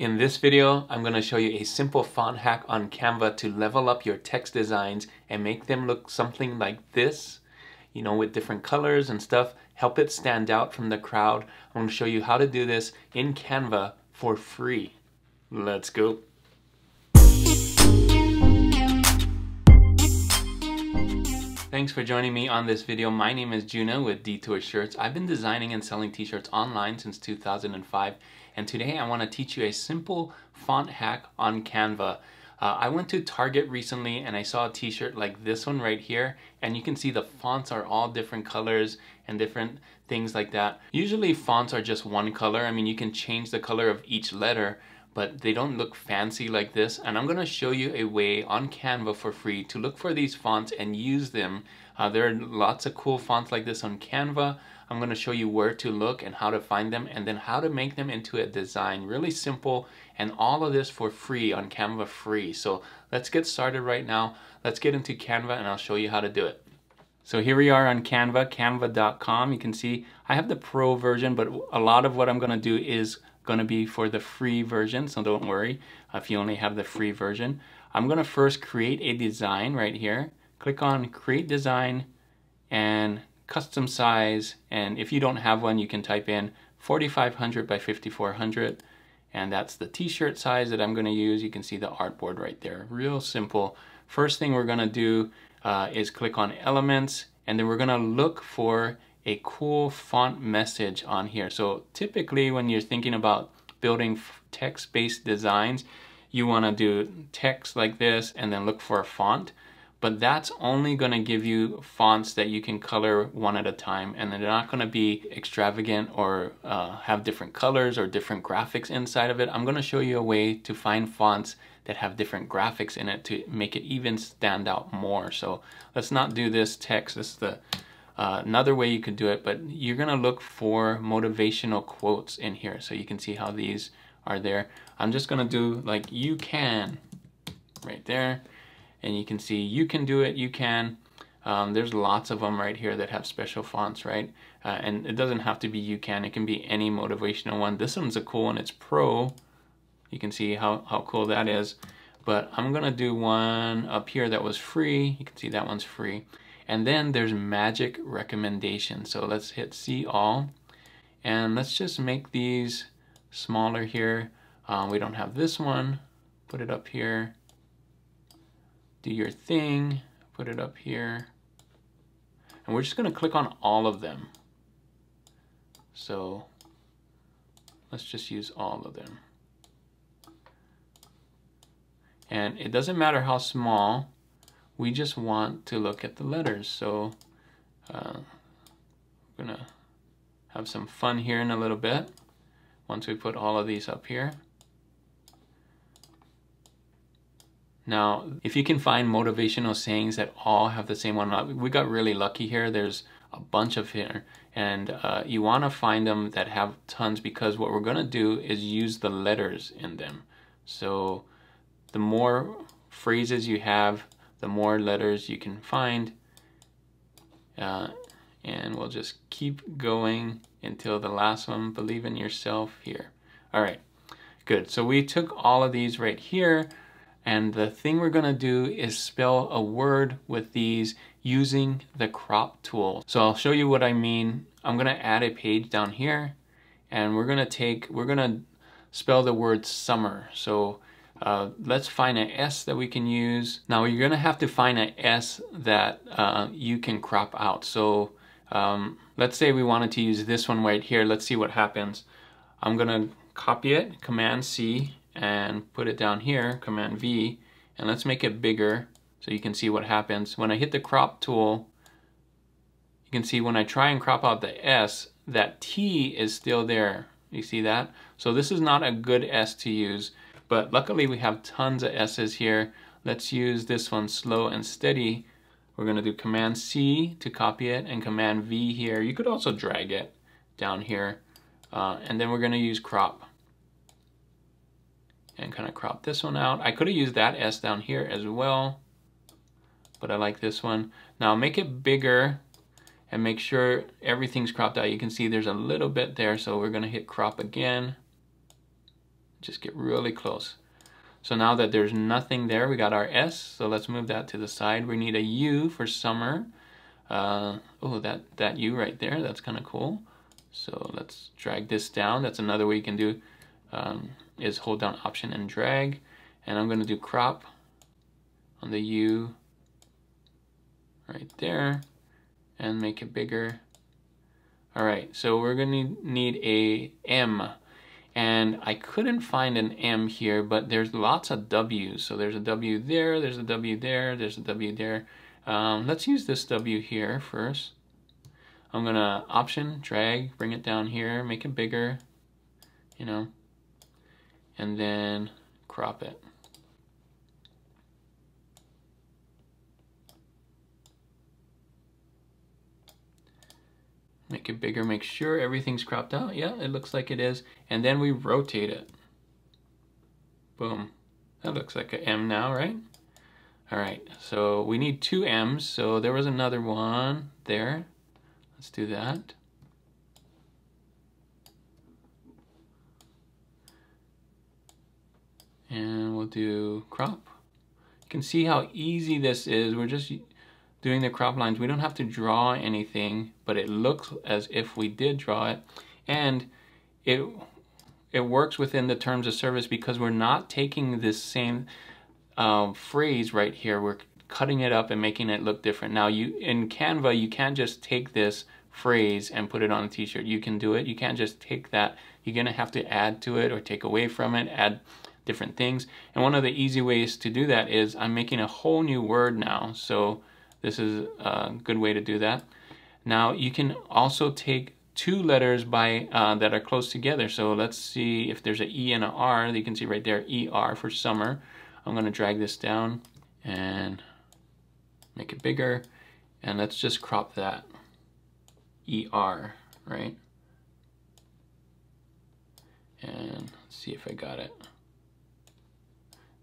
In this video, I'm going to show you a simple font hack on Canva to level up your text designs and make them look something like this, you know, with different colors and stuff. Help it stand out from the crowd. I'm going to show you how to do this in Canva for free. Let's go. Thanks for joining me on this video. My name is Juno with Detour Shirts. I've been designing and selling t-shirts online since 2005, and today I want to teach you a simple font hack on Canva. I went to Target recently and I saw a t-shirt like this one right here, and you can see the fonts are all different colors and different things like that. Usually fonts are just one color. I mean, you can change the color of each letter, but they don't look fancy like this. And I'm gonna show you a way on Canva for free to look for these fonts and use them. There are lots of cool fonts like this on Canva. I'm gonna show you where to look and how to find them, and then how to make them into a design. Really simple, and all of this for free on Canva free. So let's get started right now. Let's get into Canva and I'll show you how to do it. So here we are on Canva, canva.com. You can see I have the pro version, but a lot of what I'm gonna do is gonna be for the free version, so don't worry if you only have the free version. I'm gonna first create a design right here. Click on create design and custom size, and if you don't have one, you can type in 4500 by 5400, and that's the t-shirt size that I'm gonna use. You can see the artboard right there, real simple. First thing we're gonna do is click on elements, and then we're gonna look for a cool font message on here. So typically when you're thinking about building text-based designs, you want to do text like this and then look for a font, but that's only going to give you fonts that you can color one at a time, and they're not going to be extravagant or have different colors or different graphics inside of it. I'm going to show you a way to find fonts that have different graphics in it to make it even stand out more. So let's not do this text. This is the another way you could do it, but you're gonna look for motivational quotes in here. So you can see how these are there. I'm just gonna do like "you can" right there, and you can see "you can do it, you can." There's lots of them right here that have special fonts, right? And it doesn't have to be "you can," it can be any motivational one. This one's a cool one, it's pro. You can see how cool that is. But I'm gonna do one up here that was free. You can see that one's free. And then there's magic recommendation. So let's hit see all, and let's just make these smaller here. We don't have this one, put it up here. Do your thing, put it up here. And we're just gonna click on all of them. So let's just use all of them. And it doesn't matter how small, we just want to look at the letters. So I'm gonna have some fun here in a little bit once we put all of these up here. Now, if you can find motivational sayings that all have the same one, we got really lucky here. There's a bunch of here, and you wanna find them that have tons, because what we're gonna do is use the letters in them. So the more phrases you have, the more letters you can find, and we'll just keep going until the last one, believe in yourself here. All right, good. So we took all of these right here, and the thing we're gonna do is spell a word with these using the crop tool. So I'll show you what I mean. I'm gonna add a page down here, and we're gonna spell the word summer. So let's find an S that we can use. Now you're gonna have to find an S that you can crop out. So let's say we wanted to use this one right here. Let's see what happens. I'm gonna copy it, Command C, and put it down here, Command V, and let's make it bigger so you can see what happens. When I hit the crop tool, you can see when I try and crop out the S, that T is still there. You see that? So this is not a good S to use. But luckily we have tons of S's here. Let's use this one, slow and steady. We're gonna do Command C to copy it and Command V here. You could also drag it down here. And then we're gonna use crop. And kinda crop this one out. I could've used that S down here as well, but I like this one. Now make it bigger and make sure everything's cropped out. You can see there's a little bit there, so we're gonna hit crop again. Just get really close. So now that there's nothing there, we got our S, so let's move that to the side. We need a U for summer. Oh, that U right there, that's kind of cool. So let's drag this down. That's another way you can do, is hold down Option and drag. And I'm gonna do crop on the U right there and make it bigger. All right, so we're gonna need a M. And I couldn't find an M here, but there's lots of W's. So there's a W there, there's a W there, there's a W there. Let's use this W here first. I'm gonna Option, drag, bring it down here, make it bigger, you know, and then crop it. Make it bigger, make sure everything's cropped out. Yeah, it looks like it is. And then we rotate it. Boom. That looks like an M now, right? All right, so we need two M's. So there was another one there. Let's do that. And we'll do crop. You can see how easy this is. We're just doing the crop lines. We don't have to draw anything, but it looks as if we did draw it. And it works within the terms of service because we're not taking this same phrase right here. We're cutting it up and making it look different. Now in Canva, you can't just take this phrase and put it on a t-shirt. You can do it. You can't just take that. You're gonna have to add to it or take away from it, add different things. And one of the easy ways to do that is I'm making a whole new word now. So this is a good way to do that. Now you can also take two letters by that are close together. So let's see if there's an E and an R. You can see right there, ER for summer. I'm gonna drag this down and make it bigger. And let's just crop that, ER, right? And let's see if I got it.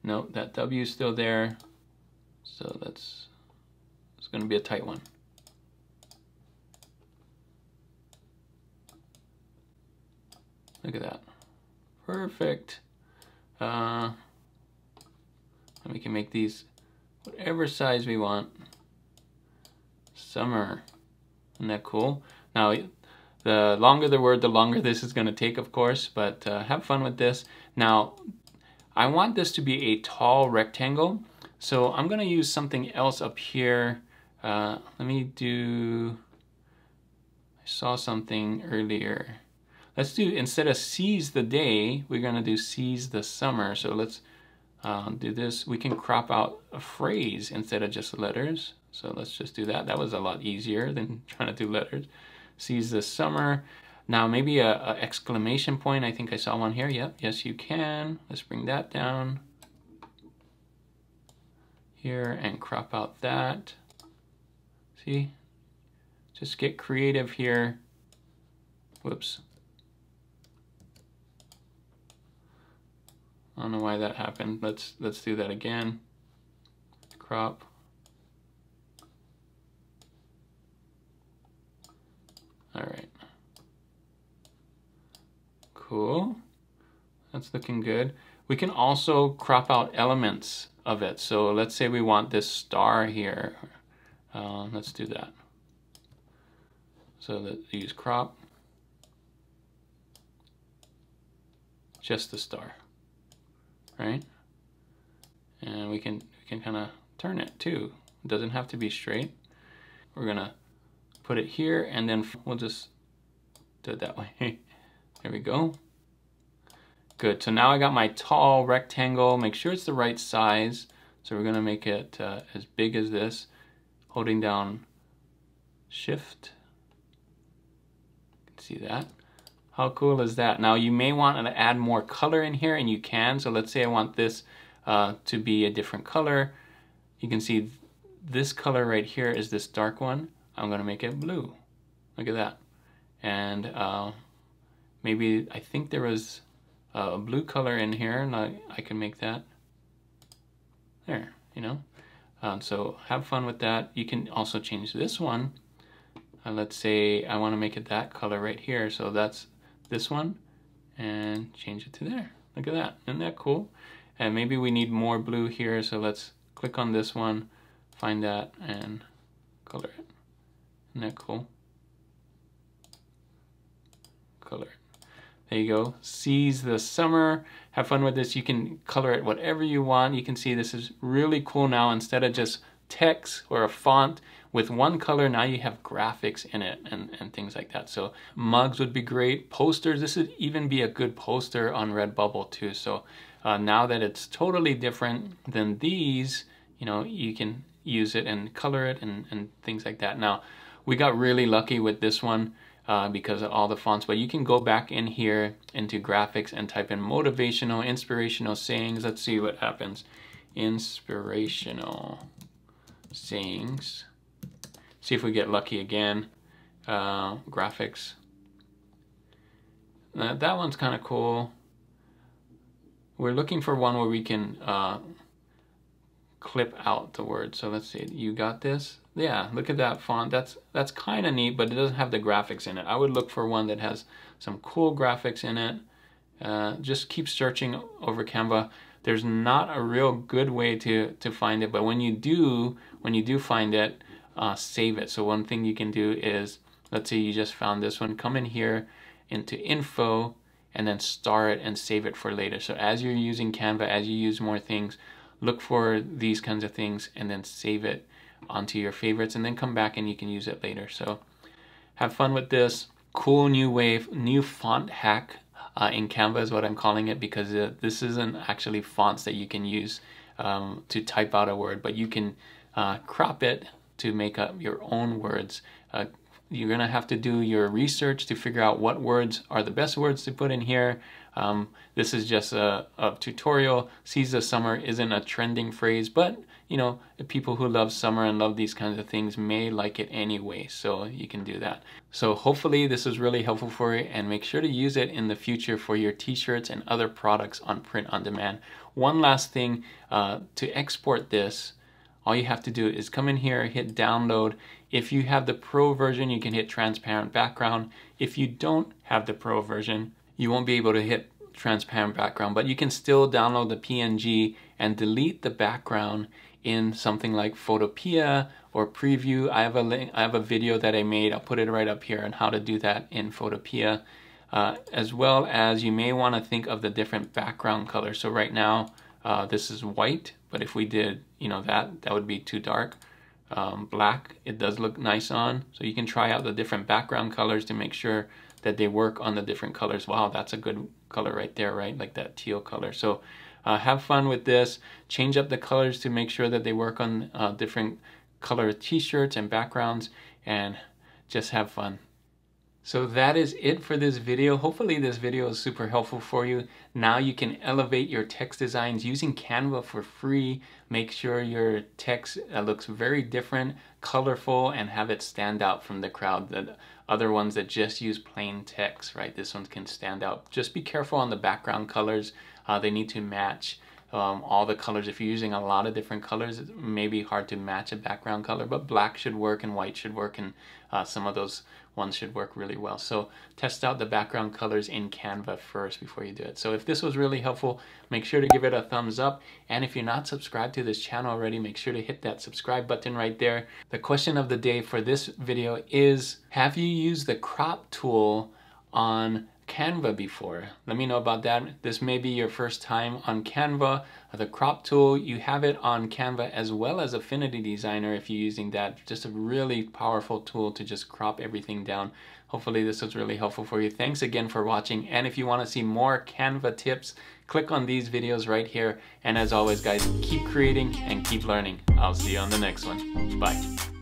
Nope, that W is still there. So that's, it's going to be a tight one. Look at that. Perfect. And we can make these whatever size we want. Summer. Isn't that cool? Now, the longer the word, the longer this is going to take, of course, but have fun with this. Now, I want this to be a tall rectangle, so I'm going to use something else up here. Let me do, I saw something earlier. Let's do, instead of seize the day, we're gonna do seize the summer. So let's do this. We can crop out a phrase instead of just letters. So let's just do that. That was a lot easier than trying to do letters. Seize the summer. Now maybe a exclamation point. I think I saw one here. Yep, yes you can. Let's bring that down here and crop out that. See, just get creative here. Whoops. I don't know why that happened. Let's do that again. Crop. All right. Cool. That's looking good. We can also crop out elements of it. So let's say we want this star here. Let's do that. So let's use crop. Just the star. Right? And we can kind of turn it too. It doesn't have to be straight. We're gonna put it here and then we'll just do it that way. There we go. Good, so now I got my tall rectangle. Make sure it's the right size. So we're gonna make it as big as this, holding down Shift. You can see that. How cool is that? Now you may want to add more color in here and you can. So let's say I want this to be a different color. You can see this color right here is this dark one. I'm gonna make it blue. Look at that. And maybe I think there was a blue color in here and I can make that there, you know? So have fun with that. You can also change this one. Let's say I wanna make it that color right here. So that's this one and change it to there. Look at that, isn't that cool? And maybe we need more blue here, so let's click on this one, find that, and color it. Isn't that cool? Color it. There you go. Seize the summer. Have fun with this. You can color it whatever you want. You can see this is really cool now. Instead of just text or a font with one color, now you have graphics in it and things like that. So mugs would be great. Posters. This would even be a good poster on Redbubble too. So now that it's totally different than these, you know, you can use it and color it and things like that. Now, we got really lucky with this one because of all the fonts, but you can go back in here into graphics and type in motivational, inspirational sayings. Let's see what happens. Inspirational sayings. See if we get lucky again. Graphics. Now, that one's kind of cool. We're looking for one where we can clip out the word. So let's see, you got this? Yeah, look at that font. That's kind of neat, but it doesn't have the graphics in it. I would look for one that has some cool graphics in it. Just keep searching over Canva. There's not a real good way to find it, but when you do find it, save it. So one thing you can do is, let's say you just found this one, come in here into info and then star it and save it for later. So as you're using Canva, as you use more things, look for these kinds of things and then save it onto your favorites and then come back and you can use it later. So have fun with this cool new wave, new font hack in Canva is what I'm calling it, because this isn't actually fonts that you can use to type out a word, but you can crop it to make up your own words. You're gonna have to do your research to figure out what words are the best words to put in here. This is just a tutorial. Seize the summer isn't a trending phrase, but you know, people who love summer and love these kinds of things may like it anyway, so you can do that. So hopefully this is really helpful for you, and make sure to use it in the future for your t-shirts and other products on print on demand. One last thing, to export this, all you have to do is come in here, hit download. If you have the pro version, you can hit transparent background. If you don't have the pro version, you won't be able to hit transparent background, but you can still download the PNG and delete the background in something like Photopea or Preview. I have a link, I have a video that I made. I'll put it right up here on how to do that in Photopea, as well as you may want to think of the different background colors. So right now, this is white, but if we did, you know, that would be too dark. Black, it does look nice on. So you can try out the different background colors to make sure that they work on the different colors. Wow, that's a good color right there, right? Like that teal color. So have fun with this. Change up the colors to make sure that they work on different color t-shirts and backgrounds, and just have fun. So that is it for this video. Hopefully this video is super helpful for you. Now you can elevate your text designs using Canva for free. Make sure your text looks very different, colorful, and have it stand out from the crowd. The other ones that just use plain text, right? This one can stand out. Just be careful on the background colors. They need to match all the colors. If you're using a lot of different colors, it may be hard to match a background color, but black should work and white should work, and some of those ones should work really well. So test out the background colors in Canva first before you do it. So if this was really helpful, make sure to give it a thumbs up. And if you're not subscribed to this channel already, make sure to hit that subscribe button right there. The question of the day for this video is, have you used the crop tool on Canva before? Let me know about that. This may be your first time on Canva. The crop tool, you have it on Canva as well as Affinity Designer if you're using that. Just a really powerful tool to just crop everything down. Hopefully this was really helpful for you. Thanks again for watching, and if you want to see more Canva tips, click on these videos right here. And as always, guys, keep creating and keep learning. I'll see you on the next one. Bye.